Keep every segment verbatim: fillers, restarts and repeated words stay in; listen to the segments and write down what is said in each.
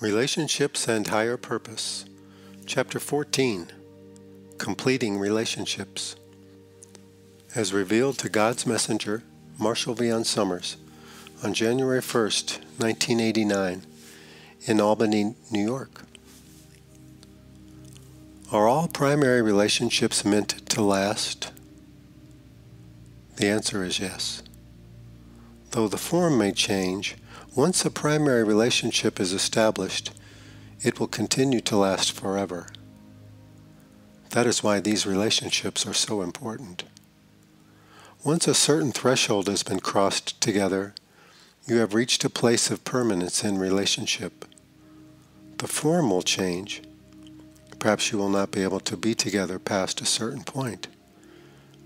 Relationships and Higher Purpose. Chapter fourteen, Completing Relationships. As revealed to God's messenger, Marshall Vian Summers, on January first, nineteen eighty-nine, in Albany, New York. Are all primary relationships meant to last? The answer is yes. Though the form may change, once a primary relationship is established, it will continue to last forever. That is why these relationships are so important. Once a certain threshold has been crossed together, you have reached a place of permanence in relationship. The form will change. Perhaps you will not be able to be together past a certain point,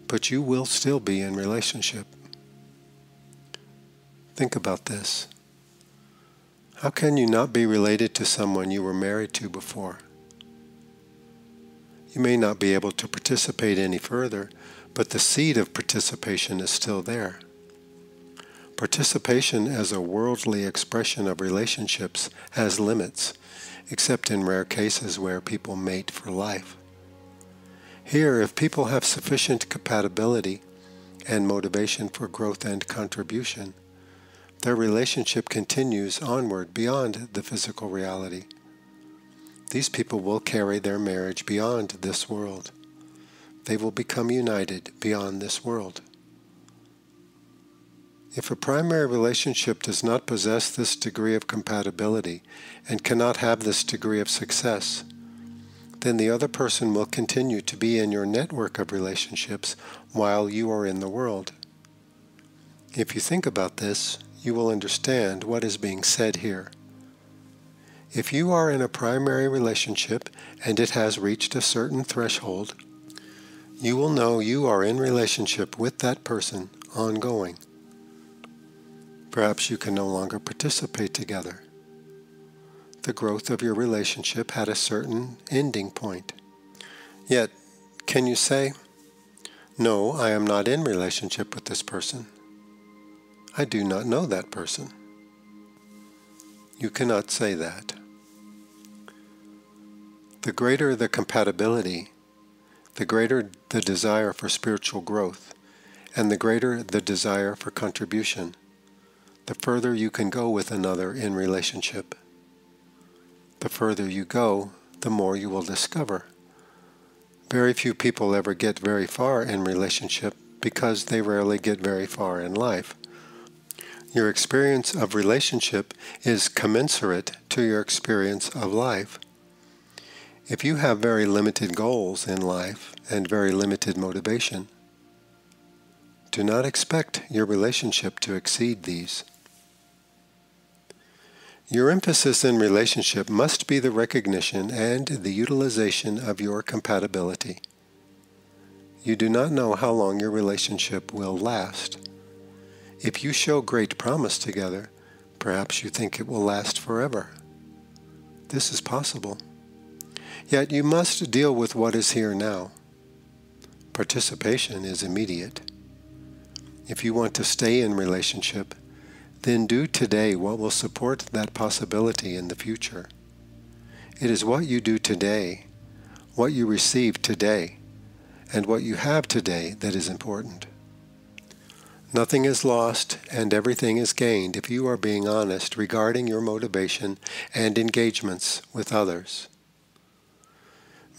but you will still be in relationship. Think about this. How can you not be related to someone you were married to before? You may not be able to participate any further, but the seed of participation is still there. Participation as a worldly expression of relationships has limits, except in rare cases where people mate for life. Here, if people have sufficient compatibility and motivation for growth and contribution, their relationship continues onward beyond the physical reality. These people will carry their marriage beyond this world. They will become united beyond this world. If a primary relationship does not possess this degree of compatibility and cannot have this degree of success, then the other person will continue to be in your network of relationships while you are in the world. If you think about this, you will understand what is being said here. If you are in a primary relationship and it has reached a certain threshold, you will know you are in relationship with that person ongoing. Perhaps you can no longer participate together. The growth of your relationship had a certain ending point. Yet, can you say, "No, I am not in relationship with this person. I do not know that person"? You cannot say that. The greater the compatibility, the greater the desire for spiritual growth, and the greater the desire for contribution, the further you can go with another in relationship. The further you go, the more you will discover. Very few people ever get very far in relationship because they rarely get very far in life. Your experience of relationship is commensurate to your experience of life. If you have very limited goals in life and very limited motivation, do not expect your relationship to exceed these. Your emphasis in relationship must be the recognition and the utilization of your compatibility. You do not know how long your relationship will last. If you show great promise together, perhaps you think it will last forever. This is possible. Yet you must deal with what is here now. Participation is immediate. If you want to stay in relationship, then do today what will support that possibility in the future. It is what you do today, what you receive today, and what you have today that is important. Nothing is lost and everything is gained if you are being honest regarding your motivation and engagements with others.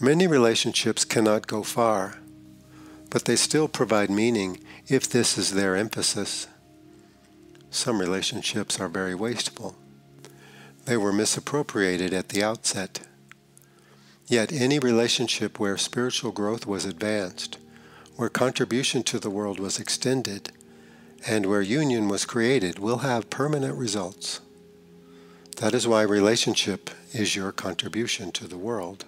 Many relationships cannot go far, but they still provide meaning if this is their emphasis. Some relationships are very wasteful. They were misappropriated at the outset. Yet any relationship where spiritual growth was advanced, where contribution to the world was extended, and where union was created will have permanent results. That is why relationship is your contribution to the world.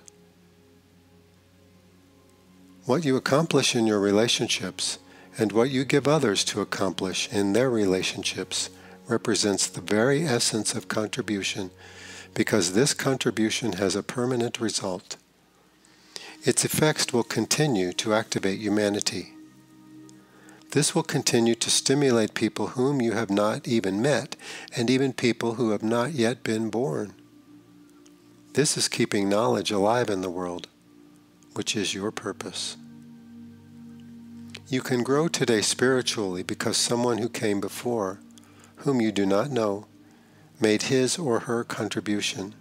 What you accomplish in your relationships and what you give others to accomplish in their relationships represents the very essence of contribution, because this contribution has a permanent result. Its effects will continue to activate humanity. This will continue to stimulate people whom you have not even met, and even people who have not yet been born. This is keeping knowledge alive in the world, which is your purpose. You can grow today spiritually because someone who came before, whom you do not know, made his or her contribution.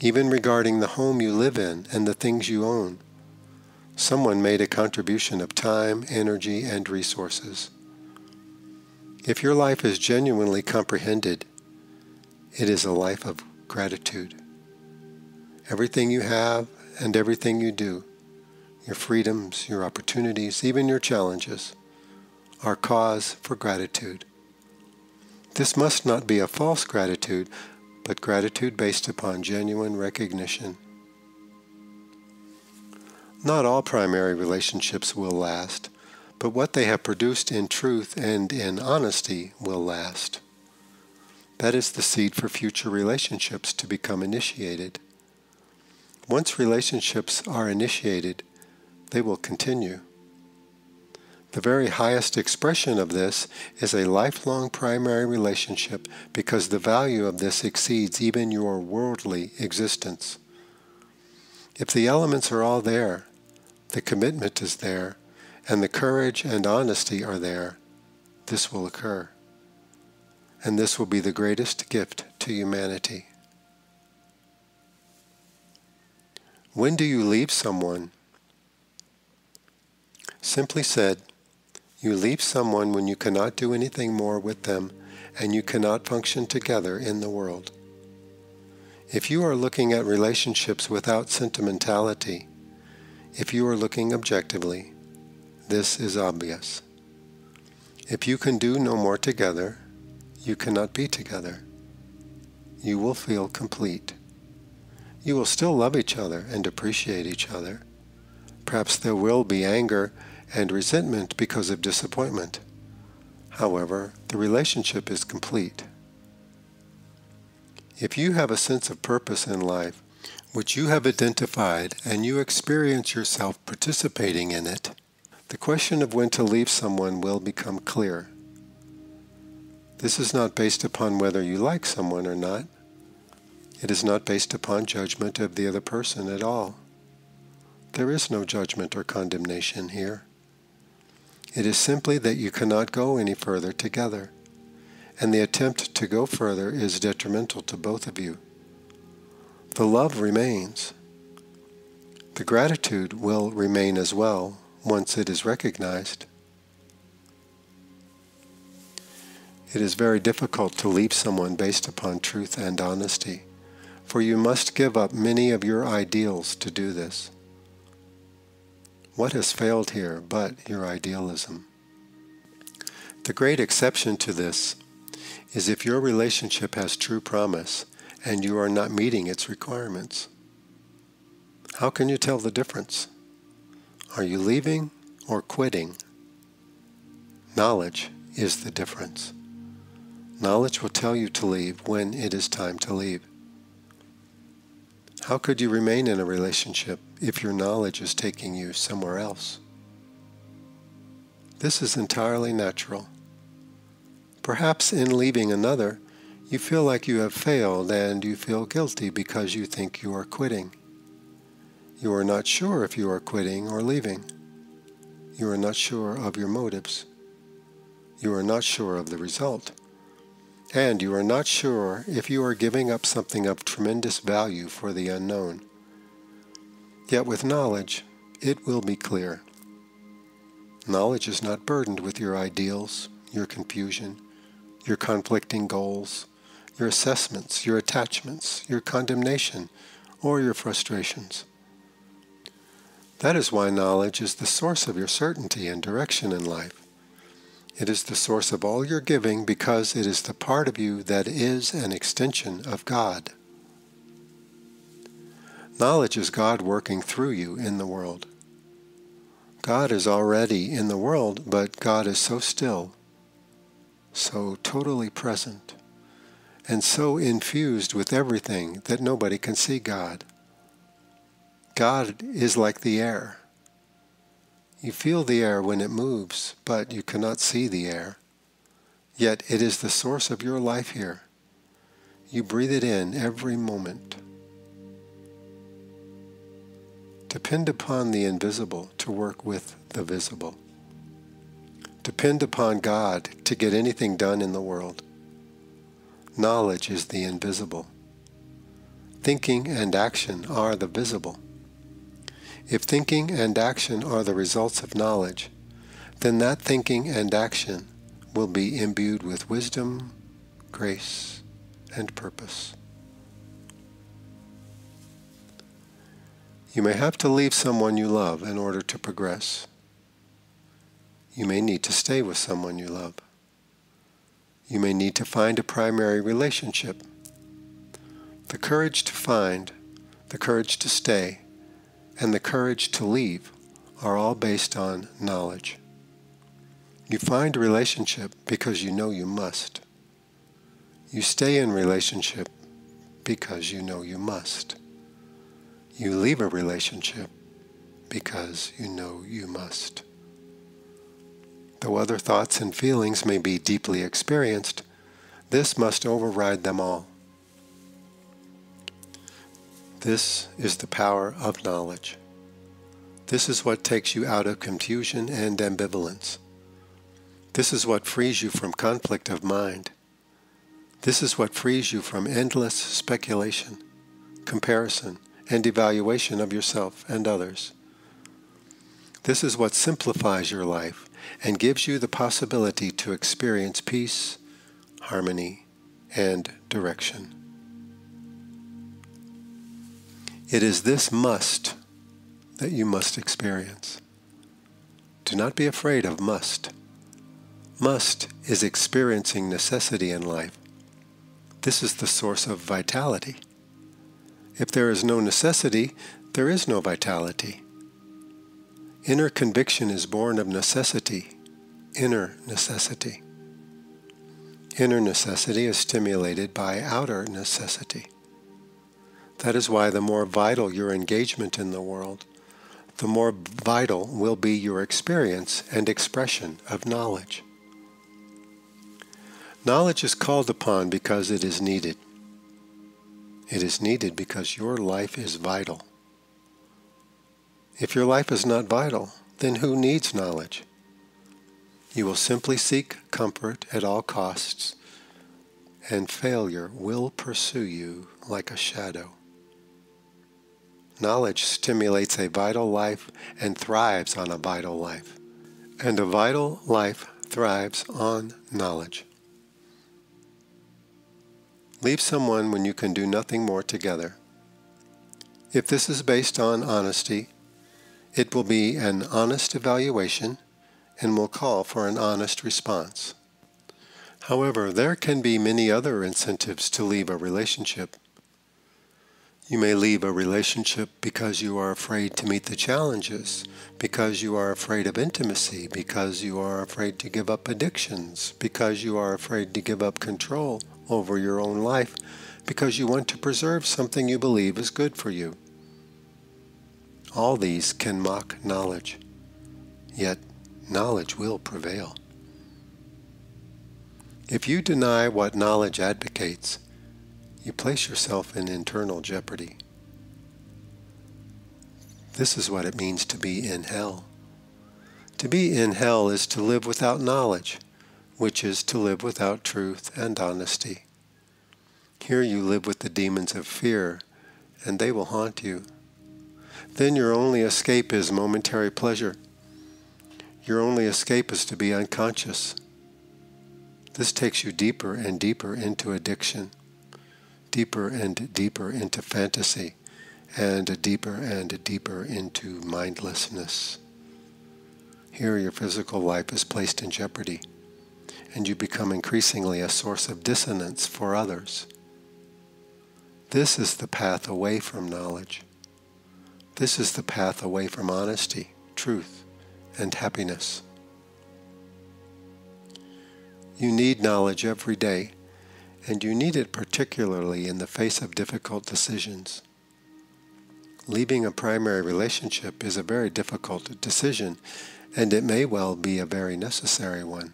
Even regarding the home you live in and the things you own, someone made a contribution of time, energy, and resources. If your life is genuinely comprehended, it is a life of gratitude. Everything you have and everything you do, your freedoms, your opportunities, even your challenges, are cause for gratitude. This must not be a false gratitude, but gratitude based upon genuine recognition. Not all primary relationships will last, but what they have produced in truth and in honesty will last. That is the seed for future relationships to become initiated. Once relationships are initiated, they will continue. The very highest expression of this is a lifelong primary relationship because the value of this exceeds even your worldly existence. If the elements are all there, the commitment is there, and the courage and honesty are there, this will occur. And this will be the greatest gift to humanity. When do you leave someone? Simply said, you leave someone when you cannot do anything more with them and you cannot function together in the world. If you are looking at relationships without sentimentality, if you are looking objectively, this is obvious. If you can do no more together, you cannot be together. You will feel complete. You will still love each other and appreciate each other. Perhaps there will be anger and resentment because of disappointment. However, the relationship is complete. If you have a sense of purpose in life, which you have identified, and you experience yourself participating in it, the question of when to leave someone will become clear. This is not based upon whether you like someone or not. It is not based upon judgment of the other person at all. There is no judgment or condemnation here. It is simply that you cannot go any further together, and the attempt to go further is detrimental to both of you. The love remains. The gratitude will remain as well, once it is recognized. It is very difficult to leave someone based upon truth and honesty, for you must give up many of your ideals to do this. What has failed here but your idealism? The great exception to this is if your relationship has true promise and you are not meeting its requirements. How can you tell the difference? Are you leaving or quitting? Knowledge is the difference. Knowledge will tell you to leave when it is time to leave. How could you remain in a relationship if your knowledge is taking you somewhere else? This is entirely natural. Perhaps in leaving another, you feel like you have failed and you feel guilty because you think you are quitting. You are not sure if you are quitting or leaving. You are not sure of your motives. You are not sure of the result. And you are not sure if you are giving up something of tremendous value for the unknown. Yet with knowledge, it will be clear. Knowledge is not burdened with your ideals, your confusion, your conflicting goals, your assessments, your attachments, your condemnation, or your frustrations. That is why knowledge is the source of your certainty and direction in life. It is the source of all your giving because it is the part of you that is an extension of God. Knowledge is God working through you in the world. God is already in the world, but God is so still, so totally present, and so infused with everything that nobody can see God. God is like the air. You feel the air when it moves, but you cannot see the air. Yet it is the source of your life here. You breathe it in every moment. Depend upon the invisible to work with the visible. Depend upon God to get anything done in the world. Knowledge is the invisible. Thinking and action are the visible. If thinking and action are the results of knowledge, then that thinking and action will be imbued with wisdom, grace, and purpose. You may have to leave someone you love in order to progress. You may need to stay with someone you love. You may need to find a primary relationship. The courage to find, the courage to stay, and the courage to leave are all based on knowledge. You find a relationship because you know you must. You stay in relationship because you know you must. You leave a relationship because you know you must. Though other thoughts and feelings may be deeply experienced, this must override them all. This is the power of knowledge. This is what takes you out of confusion and ambivalence. This is what frees you from conflict of mind. This is what frees you from endless speculation, comparison, and evaluation of yourself and others. This is what simplifies your life and gives you the possibility to experience peace, harmony, and direction. It is this must that you must experience. Do not be afraid of must. Must is experiencing necessity in life. This is the source of vitality. If there is no necessity, there is no vitality. Inner conviction is born of necessity, inner necessity. Inner necessity is stimulated by outer necessity. That is why the more vital your engagement in the world, the more vital will be your experience and expression of knowledge. Knowledge is called upon because it is needed. It is needed because your life is vital. If your life is not vital, then who needs knowledge? You will simply seek comfort at all costs, and failure will pursue you like a shadow. Knowledge stimulates a vital life and thrives on a vital life, and a vital life thrives on knowledge. Leave someone when you can do nothing more together. If this is based on honesty, it will be an honest evaluation and will call for an honest response. However, there can be many other incentives to leave a relationship. You may leave a relationship because you are afraid to meet the challenges, because you are afraid of intimacy, because you are afraid to give up addictions, because you are afraid to give up control over your own life, because you want to preserve something you believe is good for you. All these can mock knowledge, yet knowledge will prevail. If you deny what knowledge advocates, you place yourself in internal jeopardy. This is what it means to be in hell. To be in hell is to live without knowledge, which is to live without truth and honesty. Here you live with the demons of fear, and they will haunt you. Then your only escape is momentary pleasure. Your only escape is to be unconscious. This takes you deeper and deeper into addiction, deeper and deeper into fantasy, and deeper and deeper into mindlessness. Here your physical life is placed in jeopardy, and you become increasingly a source of dissonance for others. This is the path away from knowledge. This is the path away from honesty, truth, and happiness. You need knowledge every day, and you need it particularly in the face of difficult decisions. Leaving a primary relationship is a very difficult decision, and it may well be a very necessary one.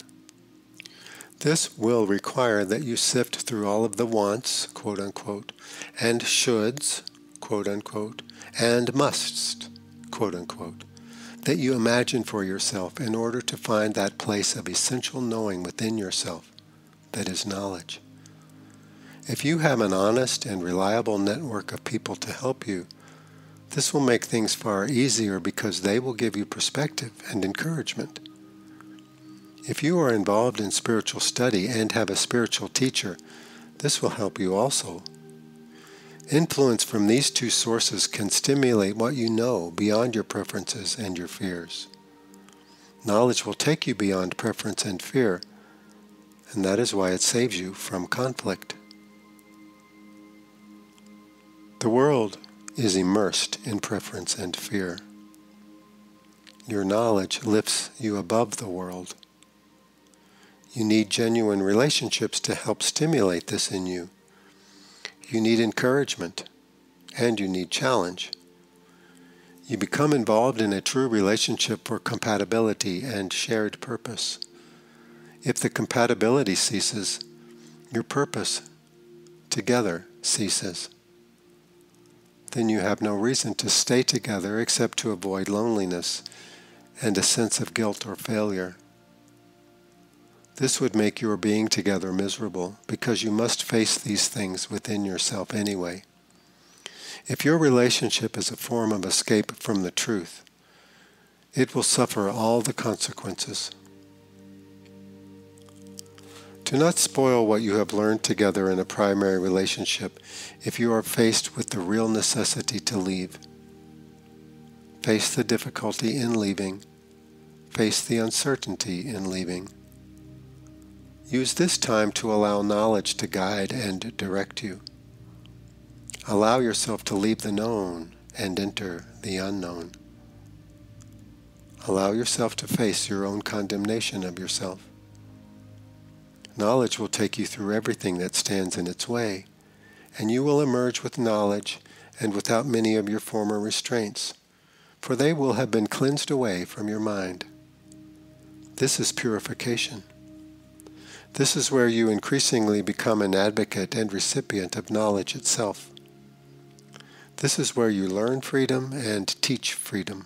This will require that you sift through all of the wants, quote unquote, and shoulds, quote unquote, and musts, quote unquote, that you imagine for yourself in order to find that place of essential knowing within yourself that is knowledge. If you have an honest and reliable network of people to help you, this will make things far easier because they will give you perspective and encouragement. If you are involved in spiritual study and have a spiritual teacher, this will help you also. Influence from these two sources can stimulate what you know beyond your preferences and your fears. Knowledge will take you beyond preference and fear, and that is why it saves you from conflict. The world is immersed in preference and fear. Your knowledge lifts you above the world. You need genuine relationships to help stimulate this in you. You need encouragement, and you need challenge. You become involved in a true relationship for compatibility and shared purpose. If the compatibility ceases, your purpose together ceases. Then you have no reason to stay together except to avoid loneliness and a sense of guilt or failure. This would make your being together miserable because you must face these things within yourself anyway. If your relationship is a form of escape from the truth, it will suffer all the consequences. Do not spoil what you have learned together in a primary relationship if you are faced with the real necessity to leave. Face the difficulty in leaving. Face the uncertainty in leaving. Use this time to allow knowledge to guide and direct you. Allow yourself to leave the known and enter the unknown. Allow yourself to face your own condemnation of yourself. Knowledge will take you through everything that stands in its way, and you will emerge with knowledge and without many of your former restraints, for they will have been cleansed away from your mind. This is purification. This is where you increasingly become an advocate and recipient of knowledge itself. This is where you learn freedom and teach freedom.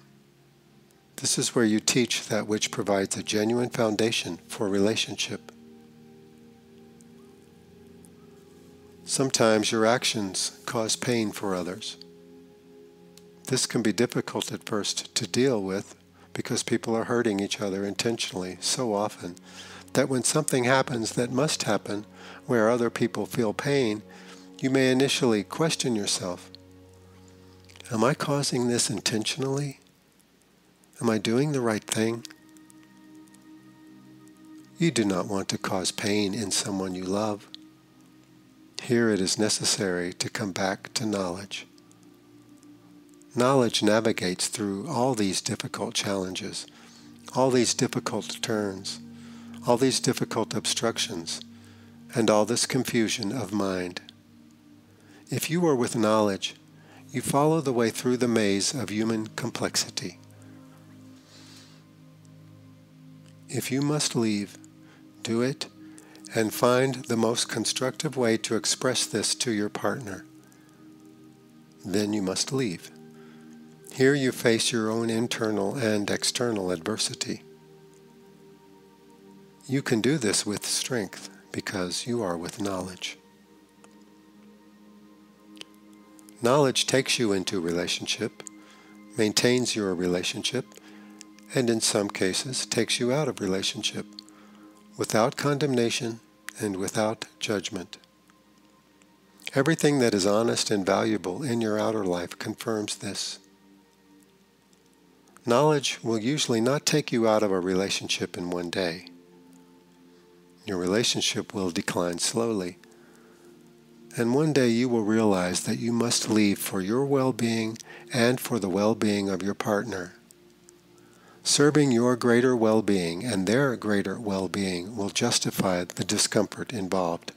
This is where you teach that which provides a genuine foundation for relationship. Sometimes your actions cause pain for others. This can be difficult at first to deal with because people are hurting each other intentionally so often that when something happens that must happen, where other people feel pain, you may initially question yourself. Am I causing this intentionally? Am I doing the right thing? You do not want to cause pain in someone you love. Here it is necessary to come back to knowledge. Knowledge navigates through all these difficult challenges, all these difficult turns, all these difficult obstructions, and all this confusion of mind. If you are with knowledge, you follow the way through the maze of human complexity. If you must leave, do it and find the most constructive way to express this to your partner. Then you must leave. Here you face your own internal and external adversity. You can do this with strength because you are with knowledge. Knowledge takes you into relationship, maintains your relationship, and in some cases takes you out of relationship without condemnation and without judgment. Everything that is honest and valuable in your outer life confirms this. Knowledge will usually not take you out of a relationship in one day. Your relationship will decline slowly, and one day you will realize that you must leave for your well-being and for the well-being of your partner. Serving your greater well-being and their greater well-being will justify the discomfort involved.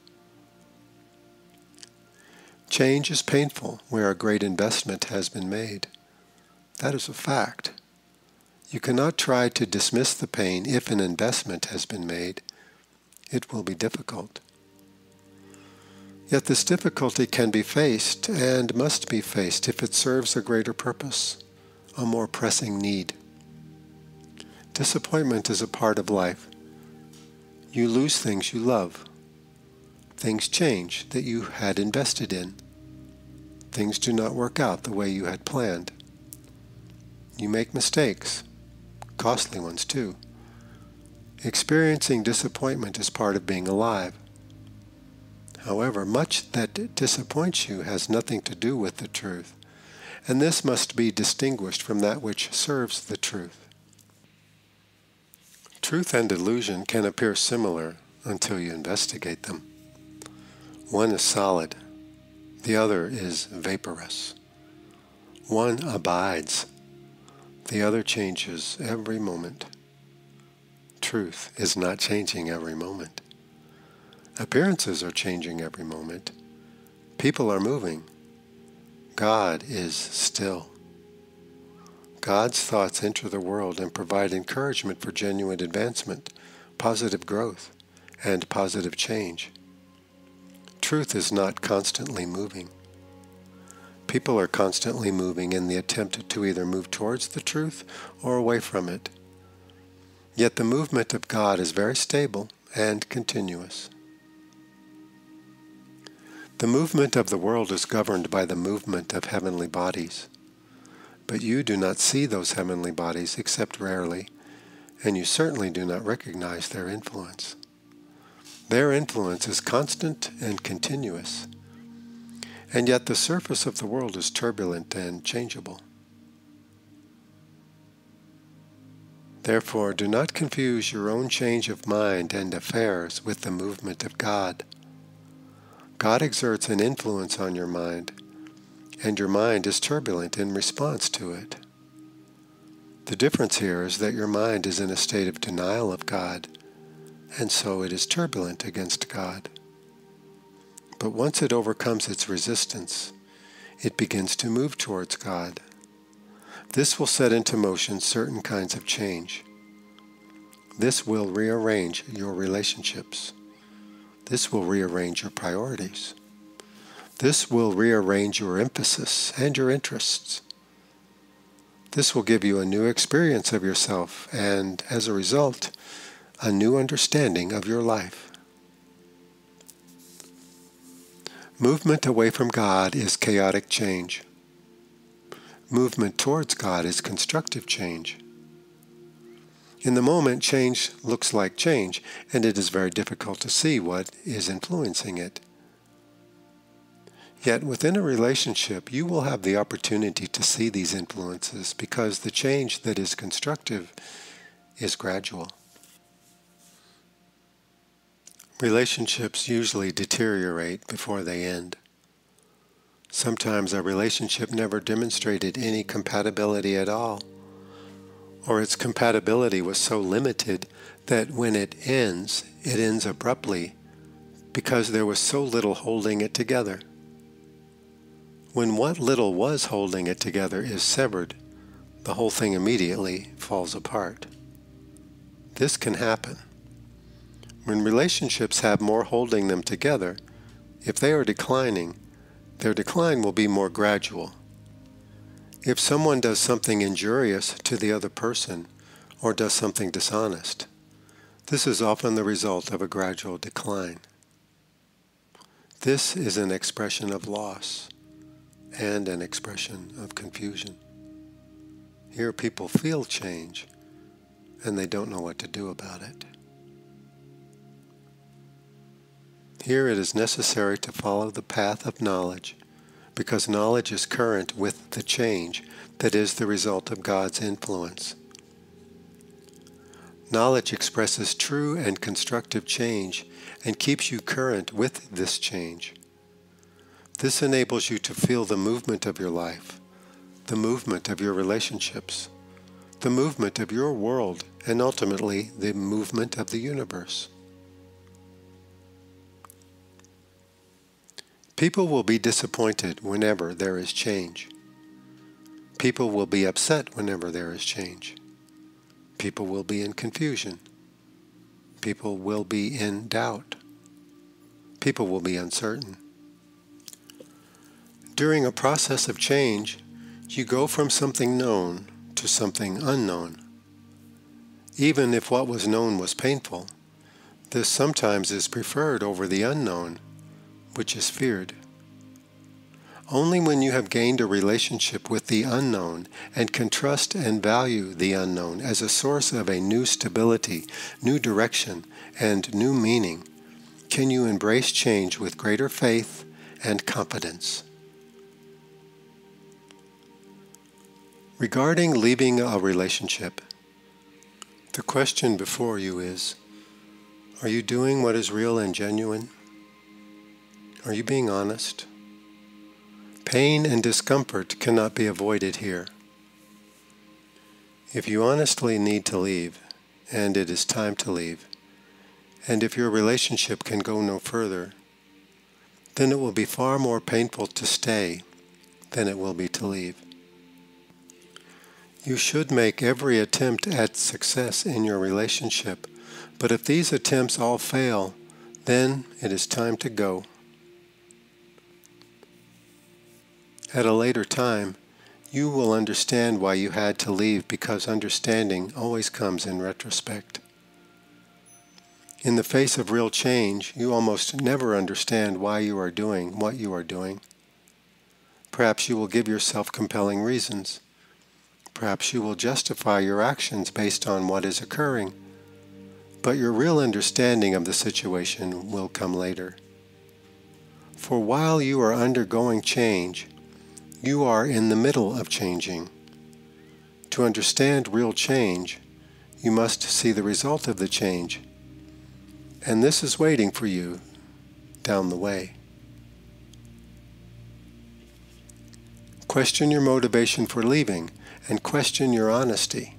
Change is painful where a great investment has been made. That is a fact. You cannot try to dismiss the pain if an investment has been made. It will be difficult. Yet this difficulty can be faced and must be faced if it serves a greater purpose, a more pressing need. Disappointment is a part of life. You lose things you love. Things change that you had invested in. Things do not work out the way you had planned. You make mistakes, costly ones too. Experiencing disappointment is part of being alive. However, much that disappoints you has nothing to do with the truth, and this must be distinguished from that which serves the truth. Truth and illusion can appear similar until you investigate them. One is solid, the other is vaporous. One abides, the other changes every moment. Truth is not changing every moment. Appearances are changing every moment. People are moving. God is still. God's thoughts enter the world and provide encouragement for genuine advancement, positive growth, and positive change. Truth is not constantly moving. People are constantly moving in the attempt to either move towards the truth or away from it. Yet the movement of God is very stable and continuous. The movement of the world is governed by the movement of heavenly bodies. But you do not see those heavenly bodies except rarely, and you certainly do not recognize their influence. Their influence is constant and continuous, and yet the surface of the world is turbulent and changeable. Therefore, do not confuse your own change of mind and affairs with the movement of God. God exerts an influence on your mind, and your mind is turbulent in response to it. The difference here is that your mind is in a state of denial of God, and so it is turbulent against God. But once it overcomes its resistance, it begins to move towards God. This will set into motion certain kinds of change. This will rearrange your relationships. This will rearrange your priorities. This will rearrange your emphasis and your interests. This will give you a new experience of yourself and, as a result, a new understanding of your life. Movement away from God is chaotic change. Movement towards God is constructive change. In the moment, change looks like change, and it is very difficult to see what is influencing it. Yet within a relationship, you will have the opportunity to see these influences because the change that is constructive is gradual. Relationships usually deteriorate before they end. Sometimes a relationship never demonstrated any compatibility at all, or its compatibility was so limited that when it ends, it ends abruptly because there was so little holding it together. When what little was holding it together is severed, the whole thing immediately falls apart. This can happen. When relationships have more holding them together, if they are declining, their decline will be more gradual. If someone does something injurious to the other person or does something dishonest, this is often the result of a gradual decline. This is an expression of loss and an expression of confusion. Here people feel change and they don't know what to do about it. Here it is necessary to follow the path of knowledge, because knowledge is current with the change that is the result of God's influence. Knowledge expresses true and constructive change and keeps you current with this change. This enables you to feel the movement of your life, the movement of your relationships, the movement of your world, and ultimately the movement of the universe. People will be disappointed whenever there is change. People will be upset whenever there is change. People will be in confusion. People will be in doubt. People will be uncertain. During a process of change, You go from something known to something unknown. Even if what was known was painful, this sometimes is preferred over the unknown, which is feared. Only when you have gained a relationship with the unknown and can trust and value the unknown as a source of a new stability, new direction, and new meaning, can you embrace change with greater faith and confidence. Regarding leaving a relationship, the question before you is, are you doing what is real and genuine? Are you being honest? Pain and discomfort cannot be avoided here. If you honestly need to leave, and it is time to leave, and if your relationship can go no further, then it will be far more painful to stay than it will be to leave. You should make every attempt at success in your relationship, but if these attempts all fail, then it is time to go. At a later time, you will understand why you had to leave, because understanding always comes in retrospect. In the face of real change, you almost never understand why you are doing what you are doing. Perhaps you will give yourself compelling reasons. Perhaps you will justify your actions based on what is occurring. But your real understanding of the situation will come later. For while you are undergoing change, you are in the middle of changing. To understand real change, you must see the result of the change. And this is waiting for you down the way. Question your motivation for leaving and question your honesty.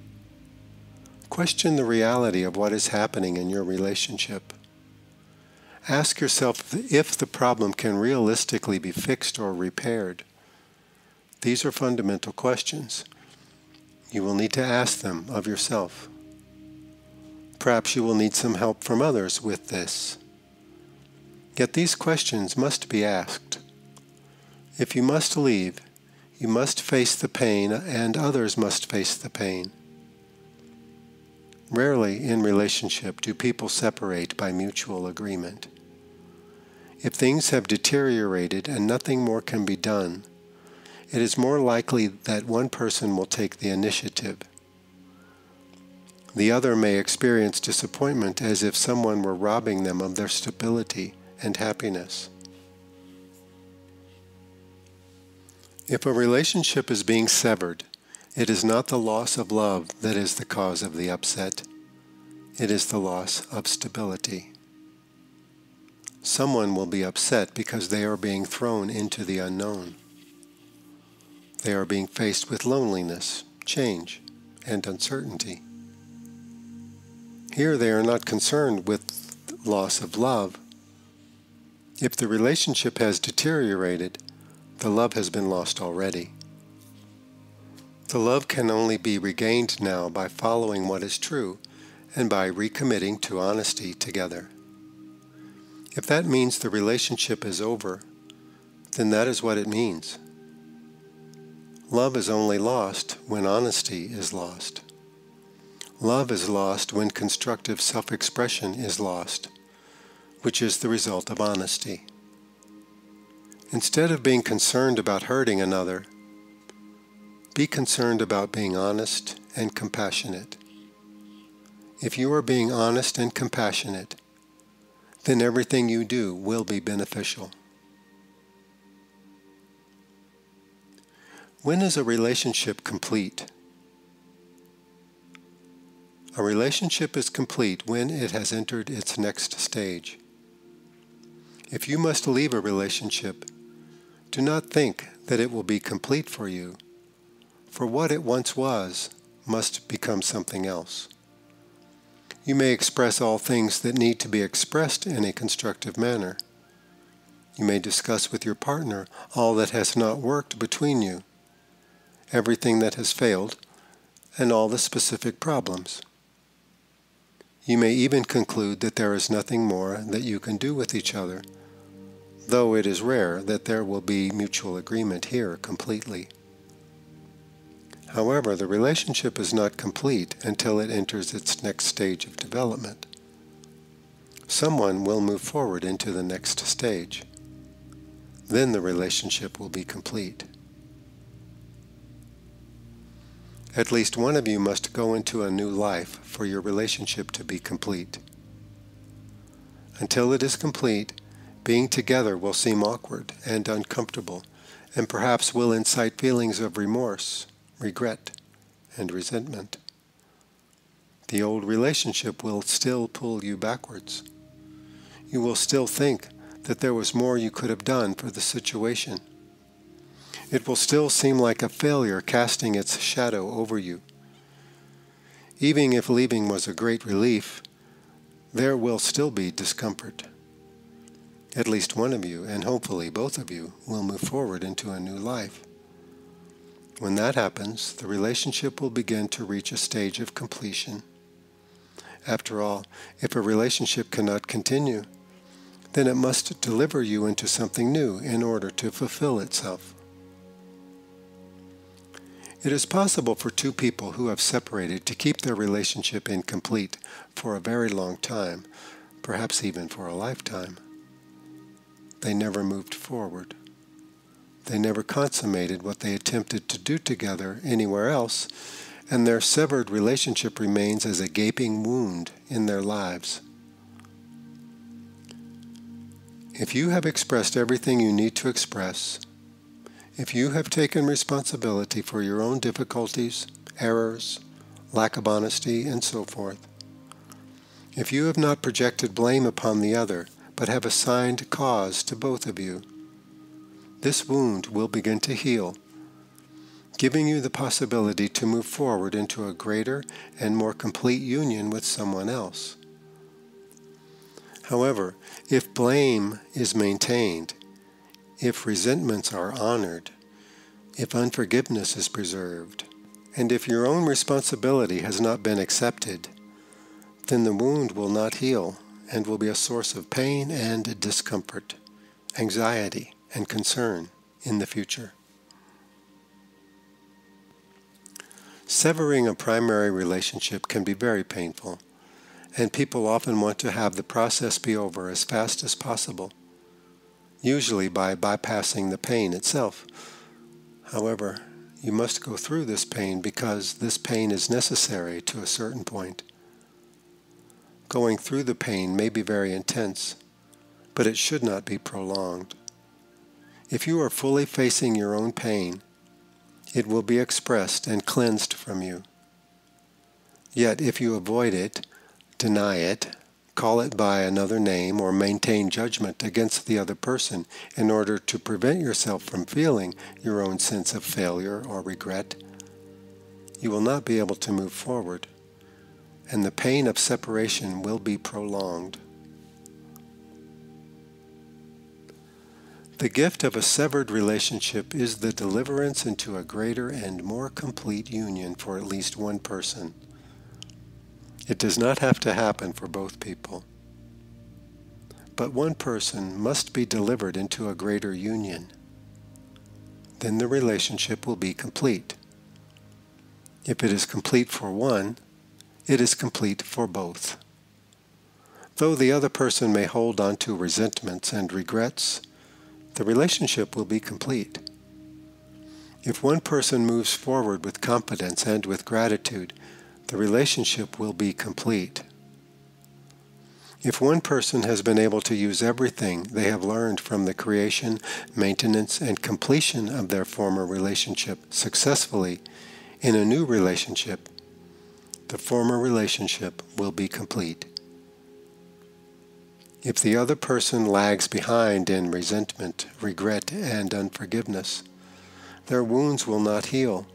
Question the reality of what is happening in your relationship. Ask yourself if the problem can realistically be fixed or repaired. These are fundamental questions. You will need to ask them of yourself. Perhaps you will need some help from others with this. Yet these questions must be asked. If you must leave, you must face the pain, and others must face the pain. Rarely in relationship do people separate by mutual agreement. If things have deteriorated and nothing more can be done, it is more likely that one person will take the initiative. The other may experience disappointment, as if someone were robbing them of their stability and happiness. If a relationship is being severed, it is not the loss of love that is the cause of the upset. It is the loss of stability. Someone will be upset because they are being thrown into the unknown. They are being faced with loneliness, change, and uncertainty. Here they are not concerned with loss of love. If the relationship has deteriorated, the love has been lost already. The love can only be regained now by following what is true and by recommitting to honesty together. If that means the relationship is over, then that is what it means. Love is only lost when honesty is lost. Love is lost when constructive self-expression is lost, which is the result of honesty. Instead of being concerned about hurting another, be concerned about being honest and compassionate. If you are being honest and compassionate, then everything you do will be beneficial. When is a relationship complete? A relationship is complete when it has entered its next stage. If you must leave a relationship, do not think that it will be complete for you, for what it once was must become something else. You may express all things that need to be expressed in a constructive manner. You may discuss with your partner all that has not worked between you, everything that has failed, and all the specific problems. You may even conclude that there is nothing more that you can do with each other, though it is rare that there will be mutual agreement here completely. However, the relationship is not complete until it enters its next stage of development. Someone will move forward into the next stage. Then the relationship will be complete. At least one of you must go into a new life for your relationship to be complete. Until it is complete, being together will seem awkward and uncomfortable, and perhaps will incite feelings of remorse, regret, and resentment. The old relationship will still pull you backwards. You will still think that there was more you could have done for the situation. It will still seem like a failure casting its shadow over you. Even if leaving was a great relief, there will still be discomfort. At least one of you, and hopefully both of you, will move forward into a new life. When that happens, the relationship will begin to reach a stage of completion. After all, if a relationship cannot continue, then it must deliver you into something new in order to fulfill itself. It is possible for two people who have separated to keep their relationship incomplete for a very long time, perhaps even for a lifetime. They never moved forward. They never consummated what they attempted to do together anywhere else, and their severed relationship remains as a gaping wound in their lives. If you have expressed everything you need to express, if you have taken responsibility for your own difficulties, errors, lack of honesty, and so forth, if you have not projected blame upon the other, but have assigned cause to both of you, this wound will begin to heal, giving you the possibility to move forward into a greater and more complete union with someone else. However, if blame is maintained, if resentments are honored, if unforgiveness is preserved, and if your own responsibility has not been accepted, then the wound will not heal and will be a source of pain and discomfort, anxiety, and concern in the future. Severing a primary relationship can be very painful, and people often want to have the process be over as fast as possible, usually by bypassing the pain itself. However, you must go through this pain because this pain is necessary to a certain point. Going through the pain may be very intense, but it should not be prolonged. If you are fully facing your own pain, it will be expressed and cleansed from you. Yet if you avoid it, deny it, call it by another name, or maintain judgment against the other person in order to prevent yourself from feeling your own sense of failure or regret, you will not be able to move forward, and the pain of separation will be prolonged. The gift of a severed relationship is the deliverance into a greater and more complete union for at least one person. It does not have to happen for both people, but one person must be delivered into a greater union. Then the relationship will be complete. If it is complete for one, it is complete for both. Though the other person may hold on to resentments and regrets, the relationship will be complete. If one person moves forward with confidence and with gratitude, the relationship will be complete. If one person has been able to use everything they have learned from the creation, maintenance, and completion of their former relationship successfully in a new relationship, the former relationship will be complete. If the other person lags behind in resentment, regret, and unforgiveness, their wounds will not heal,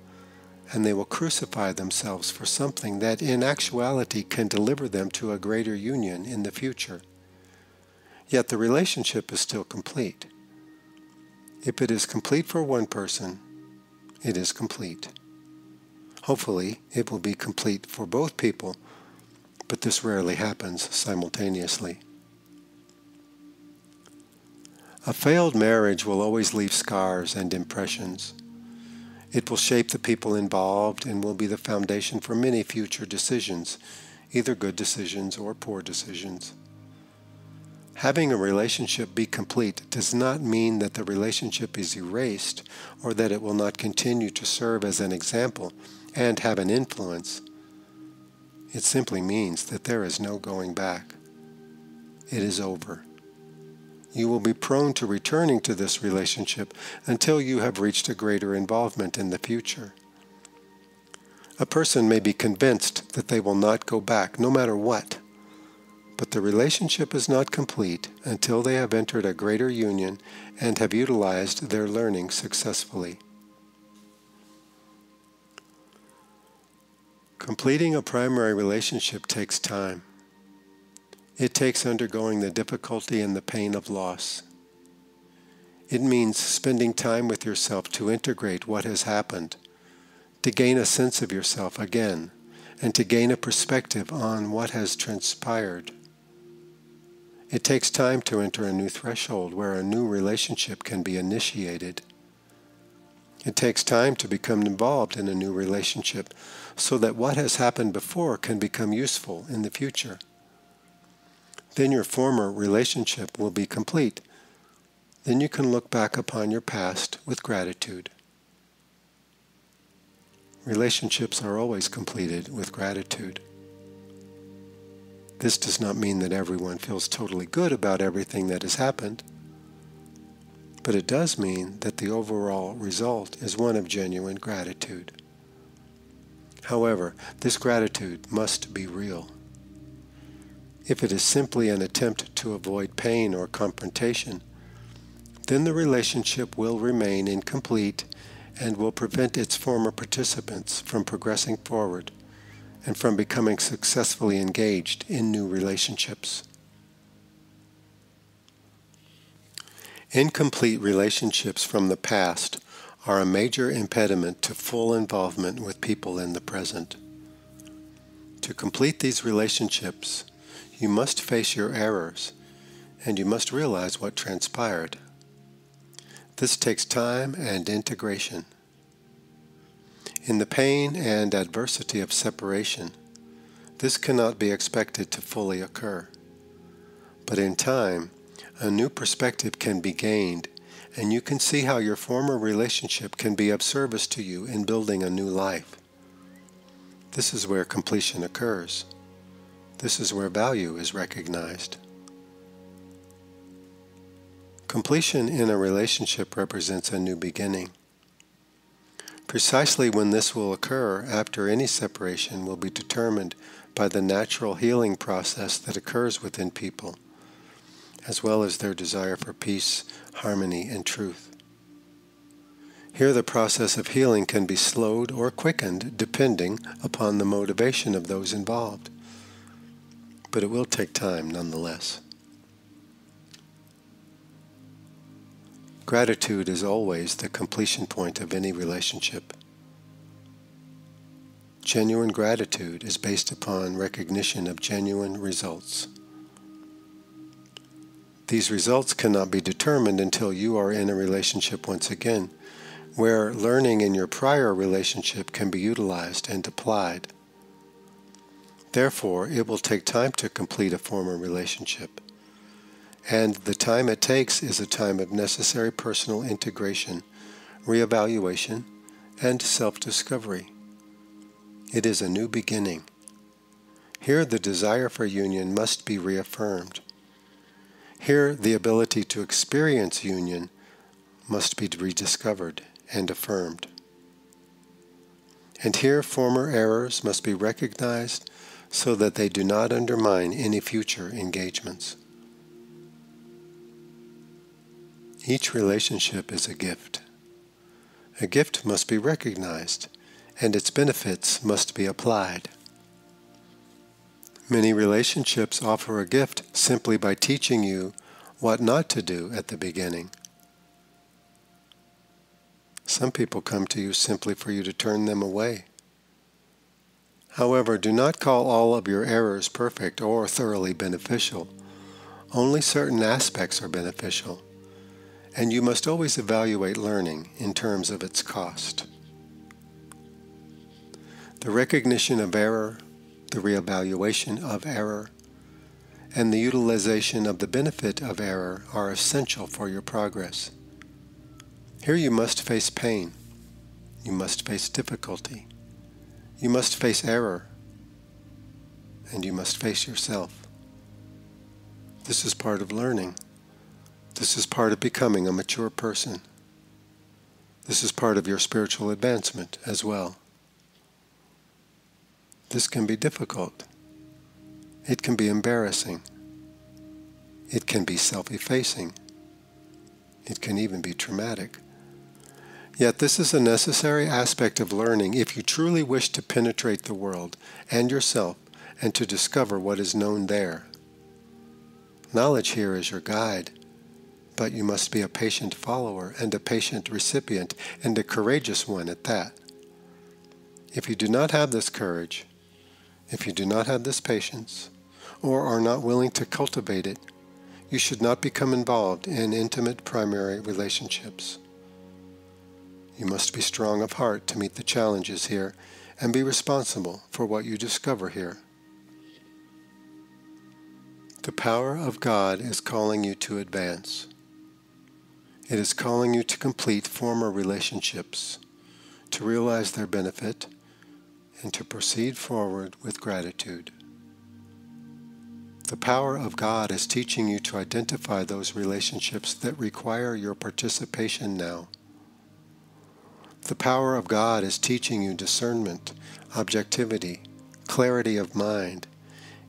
and they will crucify themselves for something that in actuality can deliver them to a greater union in the future. Yet the relationship is still complete. If it is complete for one person, it is complete. Hopefully, it will be complete for both people, but this rarely happens simultaneously. A failed marriage will always leave scars and impressions. It will shape the people involved and will be the foundation for many future decisions, either good decisions or poor decisions. Having a relationship be complete does not mean that the relationship is erased or that it will not continue to serve as an example and have an influence. It simply means that there is no going back. It is over. You will be prone to returning to this relationship until you have reached a greater involvement in the future. A person may be convinced that they will not go back, no matter what, but the relationship is not complete until they have entered a greater union and have utilized their learning successfully. Completing a primary relationship takes time. It takes undergoing the difficulty and the pain of loss. It means spending time with yourself to integrate what has happened, to gain a sense of yourself again, and to gain a perspective on what has transpired. It takes time to enter a new threshold where a new relationship can be initiated. It takes time to become involved in a new relationship so that what has happened before can become useful in the future. Then your former relationship will be complete. Then you can look back upon your past with gratitude. Relationships are always completed with gratitude. This does not mean that everyone feels totally good about everything that has happened, but it does mean that the overall result is one of genuine gratitude. However, this gratitude must be real. If it is simply an attempt to avoid pain or confrontation, then the relationship will remain incomplete and will prevent its former participants from progressing forward and from becoming successfully engaged in new relationships. Incomplete relationships from the past are a major impediment to full involvement with people in the present. To complete these relationships, you must face your errors, and you must realize what transpired. This takes time and integration. In the pain and adversity of separation, this cannot be expected to fully occur. But in time, a new perspective can be gained, and you can see how your former relationship can be of service to you in building a new life. This is where completion occurs. This is where value is recognized. Completion in a relationship represents a new beginning. Precisely when this will occur after any separation will be determined by the natural healing process that occurs within people, as well as their desire for peace, harmony, and truth. Here the process of healing can be slowed or quickened depending upon the motivation of those involved, but it will take time nonetheless. Gratitude is always the completion point of any relationship. Genuine gratitude is based upon recognition of genuine results. These results cannot be determined until you are in a relationship once again, where learning in your prior relationship can be utilized and applied. Therefore, it will take time to complete a former relationship, and the time it takes is a time of necessary personal integration, reevaluation, and self-discovery. It is a new beginning. Here, the desire for union must be reaffirmed. Here, the ability to experience union must be rediscovered and affirmed. And here, former errors must be recognized so that they do not undermine any future engagements. Each relationship is a gift. A gift must be recognized, and its benefits must be applied. Many relationships offer a gift simply by teaching you what not to do at the beginning. Some people come to you simply for you to turn them away. However, do not call all of your errors perfect or thoroughly beneficial. Only certain aspects are beneficial, and you must always evaluate learning in terms of its cost. the recognition of error, the reevaluation of error, and the utilization of the benefit of error are essential for your progress. Here you must face pain. You must face difficulty. You must face error. And you must face yourself. This is part of learning. This is part of becoming a mature person. This is part of your spiritual advancement as well. This can be difficult. It can be embarrassing. It can be self-effacing. It can even be traumatic. Yet this is a necessary aspect of learning if you truly wish to penetrate the world and yourself and to discover what is known there. Knowledge here is your guide, but you must be a patient follower and a patient recipient, and a courageous one at that. If you do not have this courage, if you do not have this patience, or are not willing to cultivate it, you should not become involved in intimate primary relationships. You must be strong of heart to meet the challenges here and be responsible for what you discover here. The power of God is calling you to advance. It is calling you to complete former relationships, to realize their benefit, and to proceed forward with gratitude. The power of God is teaching you to identify those relationships that require your participation now. The power of God is teaching you discernment, objectivity, clarity of mind,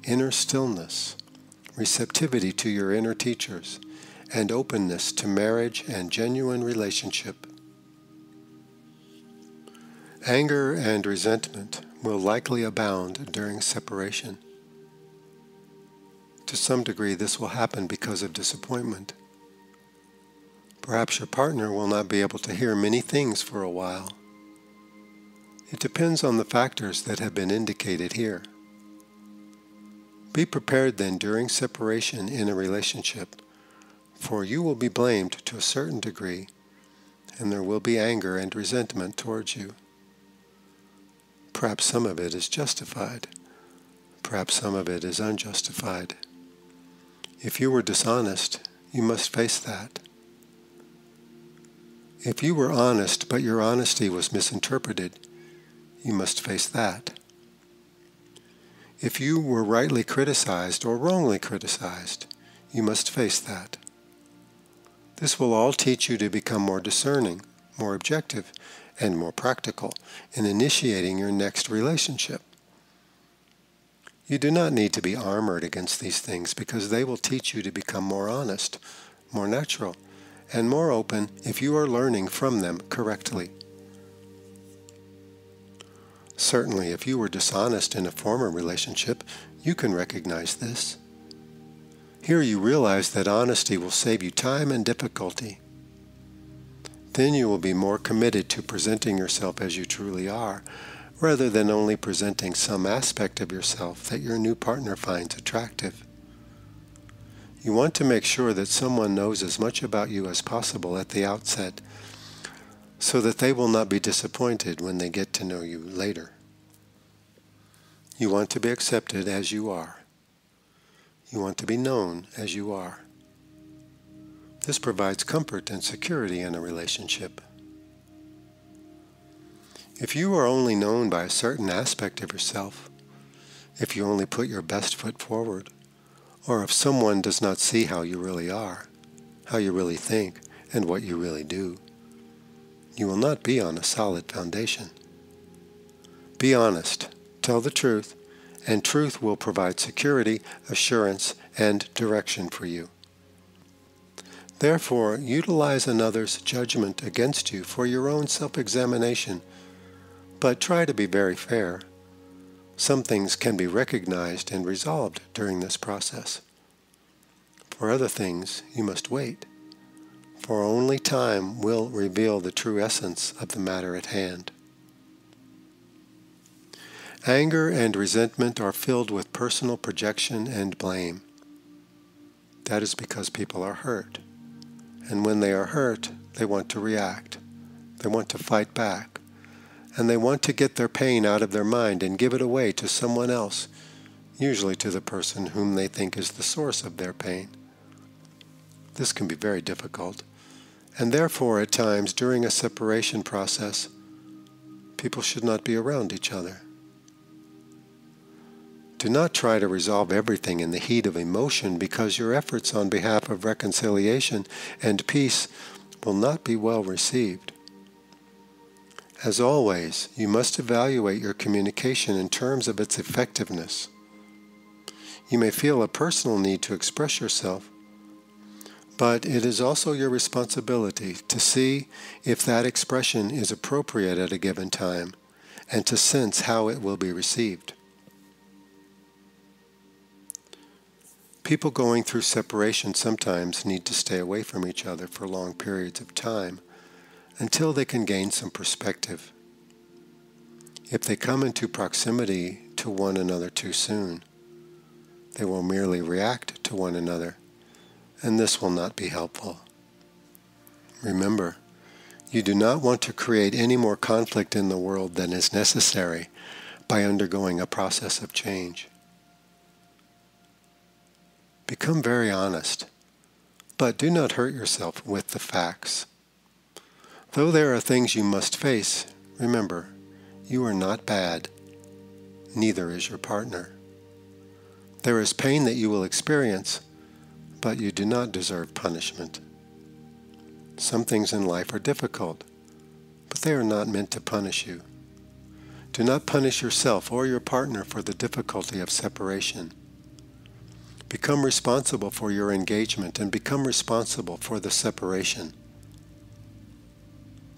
inner stillness, receptivity to your inner teachers, and openness to marriage and genuine relationship. Anger and resentment will likely abound during separation. To some degree, this will happen because of disappointment. Perhaps your partner will not be able to hear many things for a while. It depends on the factors that have been indicated here. Be prepared then during separation in a relationship, for you will be blamed to a certain degree, and there will be anger and resentment towards you. Perhaps some of it is justified. Perhaps some of it is unjustified. If you were dishonest, you must face that. If you were honest, but your honesty was misinterpreted, you must face that. If you were rightly criticized or wrongly criticized, you must face that. This will all teach you to become more discerning, more objective, and more practical in initiating your next relationship. You do not need to be armored against these things because they will teach you to become more honest, more natural, and more open if you are learning from them correctly. Certainly, if you were dishonest in a former relationship, you can recognize this. Here you realize that honesty will save you time and difficulty. Then you will be more committed to presenting yourself as you truly are, rather than only presenting some aspect of yourself that your new partner finds attractive. You want to make sure that someone knows as much about you as possible at the outset, so that they will not be disappointed when they get to know you later. You want to be accepted as you are. You want to be known as you are. This provides comfort and security in a relationship. If you are only known by a certain aspect of yourself, if you only put your best foot forward, or if someone does not see how you really are, how you really think, and what you really do, you will not be on a solid foundation. Be honest, tell the truth, and truth will provide security, assurance, and direction for you. Therefore, utilize another's judgment against you for your own self-examination, but try to be very fair. Some things can be recognized and resolved during this process. For other things, you must wait, for only time will reveal the true essence of the matter at hand. Anger and resentment are filled with personal projection and blame. That is because people are hurt. And when they are hurt, they want to react. They want to fight back. and they want to get their pain out of their mind and give it away to someone else, usually to the person whom they think is the source of their pain. This can be very difficult, and therefore at times during a separation process, people should not be around each other. Do not try to resolve everything in the heat of emotion, because your efforts on behalf of reconciliation and peace will not be well received. As always, you must evaluate your communication in terms of its effectiveness. You may feel a personal need to express yourself, but it is also your responsibility to see if that expression is appropriate at a given time and to sense how it will be received. People going through separation sometimes need to stay away from each other for long periods of time until they can gain some perspective. If they come into proximity to one another too soon, they will merely react to one another, and this will not be helpful. Remember, you do not want to create any more conflict in the world than is necessary by undergoing a process of change. Become very honest, but do not hurt yourself with the facts. Though there are things you must face, remember, you are not bad. Neither is your partner. There is pain that you will experience, but you do not deserve punishment. Some things in life are difficult, but they are not meant to punish you. Do not punish yourself or your partner for the difficulty of separation. Become responsible for your engagement and become responsible for the separation.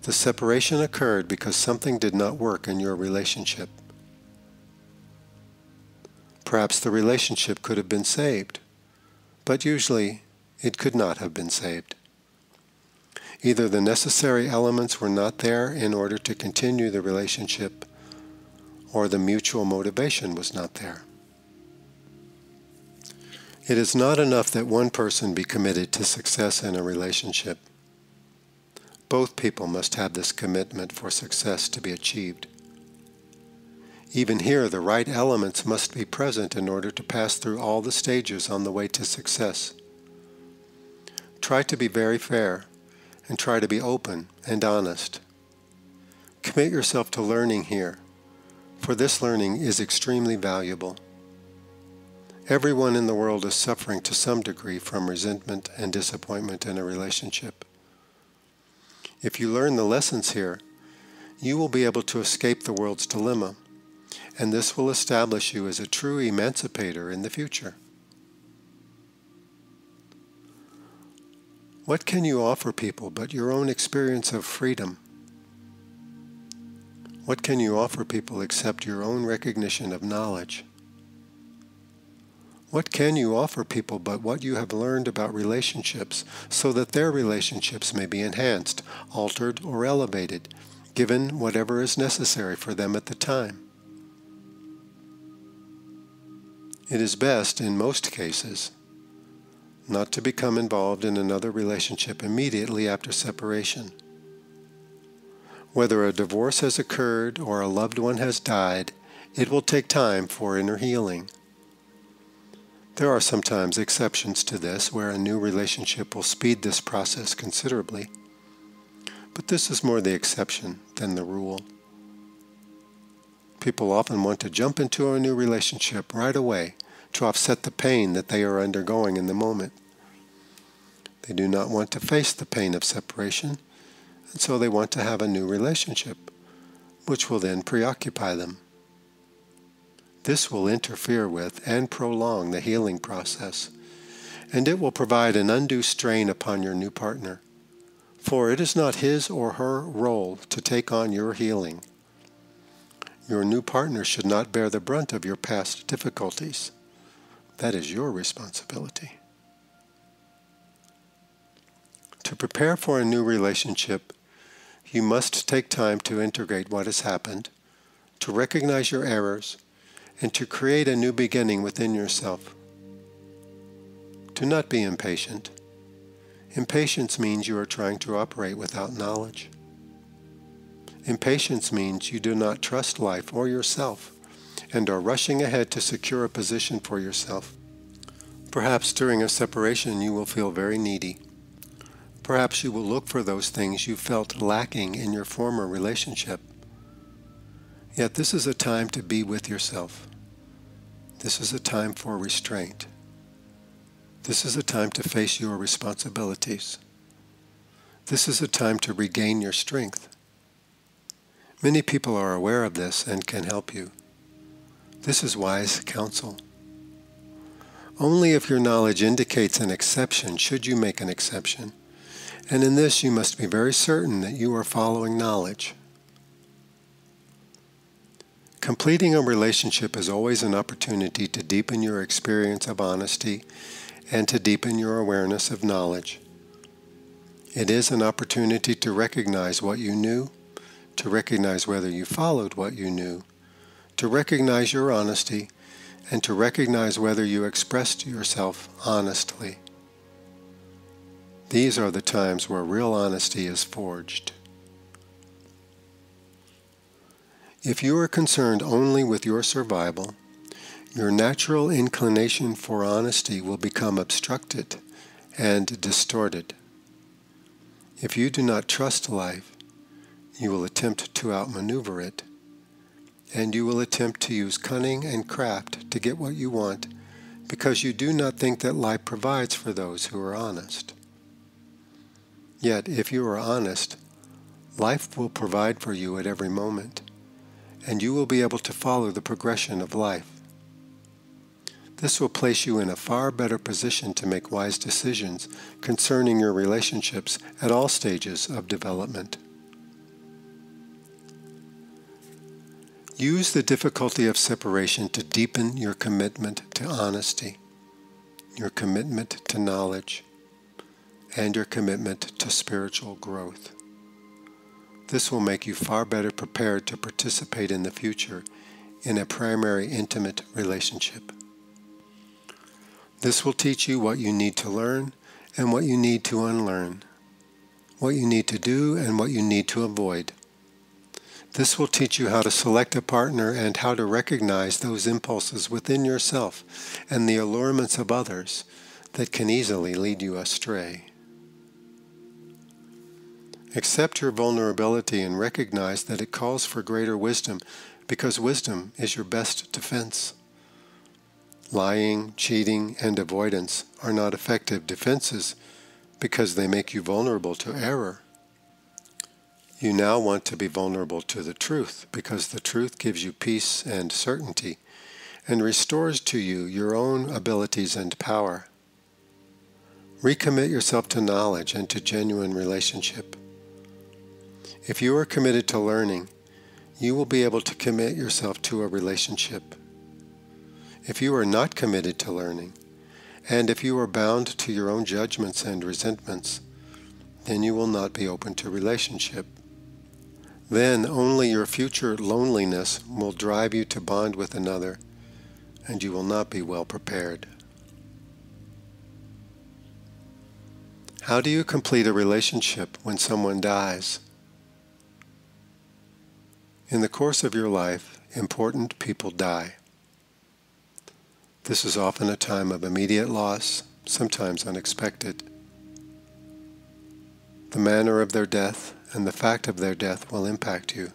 The separation occurred because something did not work in your relationship. Perhaps the relationship could have been saved, but usually it could not have been saved. Either the necessary elements were not there in order to continue the relationship, or the mutual motivation was not there. It is not enough that one person be committed to success in a relationship. Both people must have this commitment for success to be achieved. Even here, the right elements must be present in order to pass through all the stages on the way to success. Try to be very fair, and try to be open and honest. Commit yourself to learning here, for this learning is extremely valuable. Everyone in the world is suffering to some degree from resentment and disappointment in a relationship. If you learn the lessons here, you will be able to escape the world's dilemma, and this will establish you as a true emancipator in the future. What can you offer people but your own experience of freedom? What can you offer people except your own recognition of knowledge? What can you offer people but what you have learned about relationships, so that their relationships may be enhanced, altered, or elevated, given whatever is necessary for them at the time? It is best, in most cases, not to become involved in another relationship immediately after separation. Whether a divorce has occurred or a loved one has died, it will take time for inner healing. There are sometimes exceptions to this, where a new relationship will speed this process considerably, but this is more the exception than the rule. People often want to jump into a new relationship right away to offset the pain that they are undergoing in the moment. They do not want to face the pain of separation, and so they want to have a new relationship, which will then preoccupy them. This will interfere with and prolong the healing process, and it will provide an undue strain upon your new partner, for it is not his or her role to take on your healing. Your new partner should not bear the brunt of your past difficulties. That is your responsibility. To prepare for a new relationship, you must take time to integrate what has happened, to recognize your errors, and to create a new beginning within yourself. Do not be impatient. Impatience means you are trying to operate without knowledge. Impatience means you do not trust life or yourself and are rushing ahead to secure a position for yourself. Perhaps during a separation you will feel very needy. Perhaps you will look for those things you felt lacking in your former relationship. Yet this is a time to be with yourself. This is a time for restraint. This is a time to face your responsibilities. This is a time to regain your strength. Many people are aware of this and can help you. This is wise counsel. Only if your knowledge indicates an exception should you make an exception, and in this you must be very certain that you are following knowledge. Completing a relationship is always an opportunity to deepen your experience of honesty and to deepen your awareness of knowledge. It is an opportunity to recognize what you knew, to recognize whether you followed what you knew, to recognize your honesty, and to recognize whether you expressed yourself honestly. These are the times where real honesty is forged. If you are concerned only with your survival, your natural inclination for honesty will become obstructed and distorted. If you do not trust life, you will attempt to outmaneuver it, and you will attempt to use cunning and craft to get what you want because you do not think that life provides for those who are honest. Yet, if you are honest, life will provide for you at every moment, and you will be able to follow the progression of life. This will place you in a far better position to make wise decisions concerning your relationships at all stages of development. Use the difficulty of separation to deepen your commitment to honesty, your commitment to knowledge, and your commitment to spiritual growth. This will make you far better prepared to participate in the future in a primary intimate relationship. This will teach you what you need to learn and what you need to unlearn, what you need to do and what you need to avoid. This will teach you how to select a partner and how to recognize those impulses within yourself and the allurements of others that can easily lead you astray. Accept your vulnerability and recognize that it calls for greater wisdom because wisdom is your best defense. Lying, cheating, and avoidance are not effective defenses because they make you vulnerable to error. You now want to be vulnerable to the truth because the truth gives you peace and certainty and restores to you your own abilities and power. Recommit yourself to knowledge and to genuine relationship. If you are committed to learning, you will be able to commit yourself to a relationship. If you are not committed to learning, and if you are bound to your own judgments and resentments, then you will not be open to relationship. Then only your future loneliness will drive you to bond with another, and you will not be well prepared. How do you complete a relationship when someone dies? In the course of your life, important people die. This is often a time of immediate loss, sometimes unexpected. The manner of their death and the fact of their death will impact you.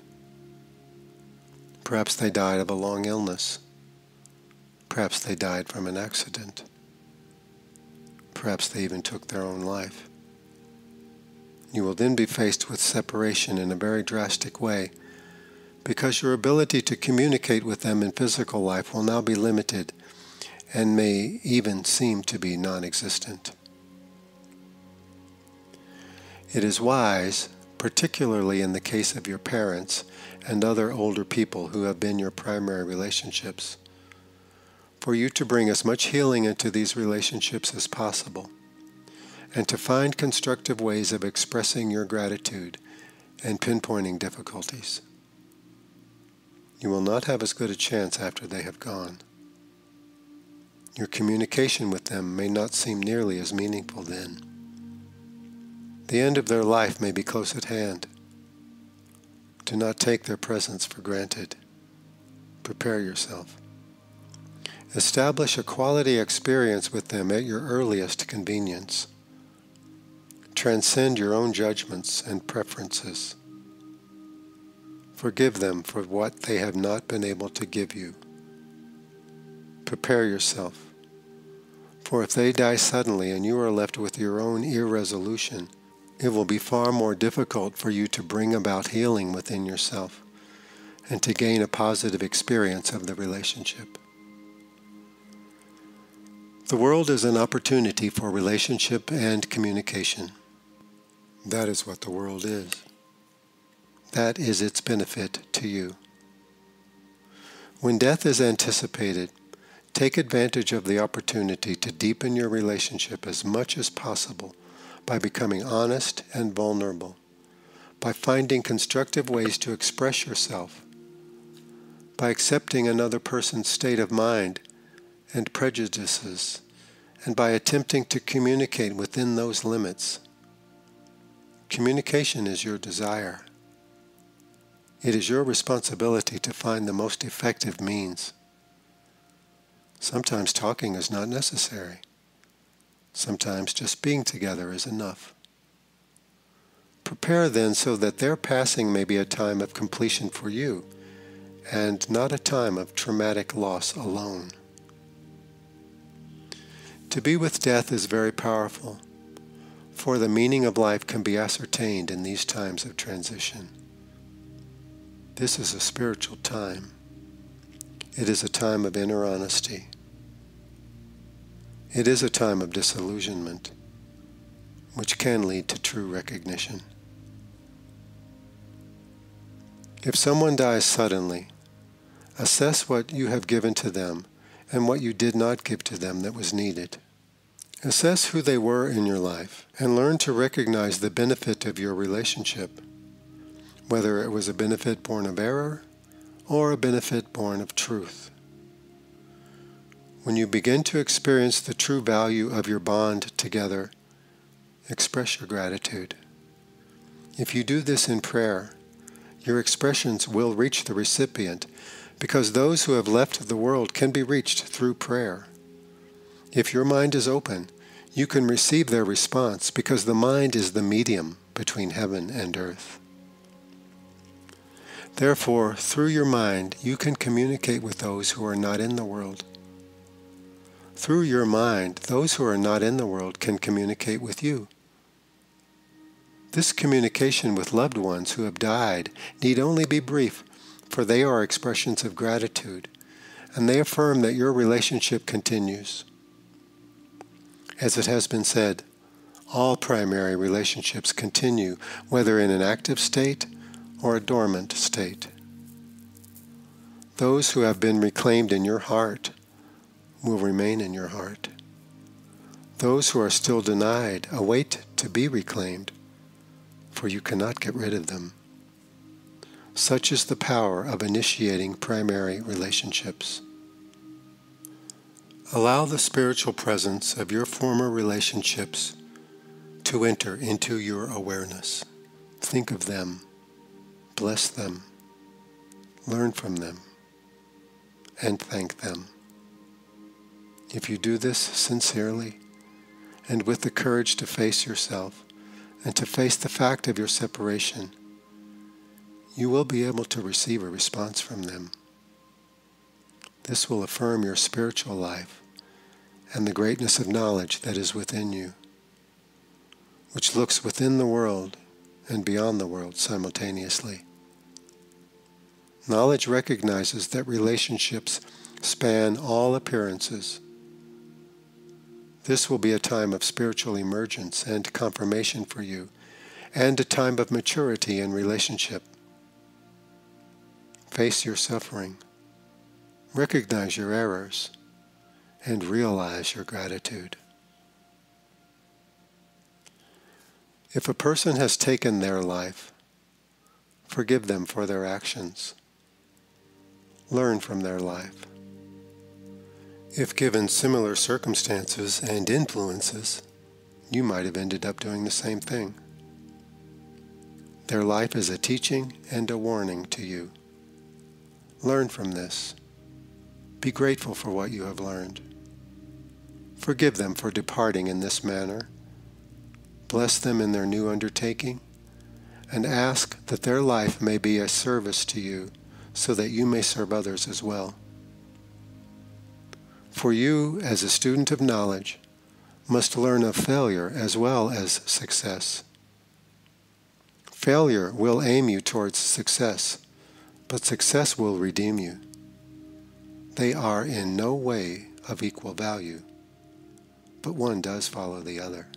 Perhaps they died of a long illness. Perhaps they died from an accident. Perhaps they even took their own life. You will then be faced with separation in a very drastic way because your ability to communicate with them in physical life will now be limited and may even seem to be non-existent. It is wise, particularly in the case of your parents and other older people who have been your primary relationships, for you to bring as much healing into these relationships as possible, and to find constructive ways of expressing your gratitude and pinpointing difficulties. You will not have as good a chance after they have gone. Your communication with them may not seem nearly as meaningful then. The end of their life may be close at hand. Do not take their presence for granted. Prepare yourself. Establish a quality experience with them at your earliest convenience. Transcend your own judgments and preferences. Forgive them for what they have not been able to give you. Prepare yourself. For if they die suddenly and you are left with your own irresolution, it will be far more difficult for you to bring about healing within yourself and to gain a positive experience of the relationship. The world is an opportunity for relationship and communication. That is what the world is. That is its benefit to you. When death is anticipated, take advantage of the opportunity to deepen your relationship as much as possible by becoming honest and vulnerable, by finding constructive ways to express yourself, by accepting another person's state of mind and prejudices, and by attempting to communicate within those limits. Communication is your desire. It is your responsibility to find the most effective means. Sometimes talking is not necessary. Sometimes just being together is enough. Prepare then so that their passing may be a time of completion for you, and not a time of traumatic loss alone. To be with death is very powerful, for the meaning of life can be ascertained in these times of transition. This is a spiritual time. It is a time of inner honesty. It is a time of disillusionment, which can lead to true recognition. If someone dies suddenly, assess what you have given to them and what you did not give to them that was needed. Assess who they were in your life and learn to recognize the benefit of your relationship, whether it was a benefit born of error or a benefit born of truth. When you begin to experience the true value of your bond together, express your gratitude. If you do this in prayer, your expressions will reach the recipient, because those who have left the world can be reached through prayer. If your mind is open, you can receive their response, because the mind is the medium between heaven and earth. Therefore, through your mind, you can communicate with those who are not in the world. Through your mind, those who are not in the world can communicate with you. This communication with loved ones who have died need only be brief, for they are expressions of gratitude, and they affirm that your relationship continues. As it has been said, all primary relationships continue, whether in an active state or a dormant state. Those who have been reclaimed in your heart will remain in your heart. Those who are still denied await to be reclaimed, for you cannot get rid of them. Such is the power of initiating primary relationships. Allow the spiritual presence of your former relationships to enter into your awareness. Think of them. Bless them, learn from them, and thank them. If you do this sincerely and with the courage to face yourself and to face the fact of your separation, you will be able to receive a response from them. This will affirm your spiritual life and the greatness of knowledge that is within you, which looks within the world and beyond the world simultaneously. Knowledge recognizes that relationships span all appearances. This will be a time of spiritual emergence and confirmation for you, and a time of maturity in relationship. Face your suffering, recognize your errors, and realize your gratitude. If a person has taken their life, forgive them for their actions. Learn from their life. If given similar circumstances and influences, you might have ended up doing the same thing. Their life is a teaching and a warning to you. Learn from this. Be grateful for what you have learned. Forgive them for departing in this manner. Bless them in their new undertaking, and ask that their life may be a service to you so that you may serve others as well. For you, as a student of knowledge, must learn of failure as well as success. Failure will aim you towards success, but success will redeem you. They are in no way of equal value, but one does follow the other.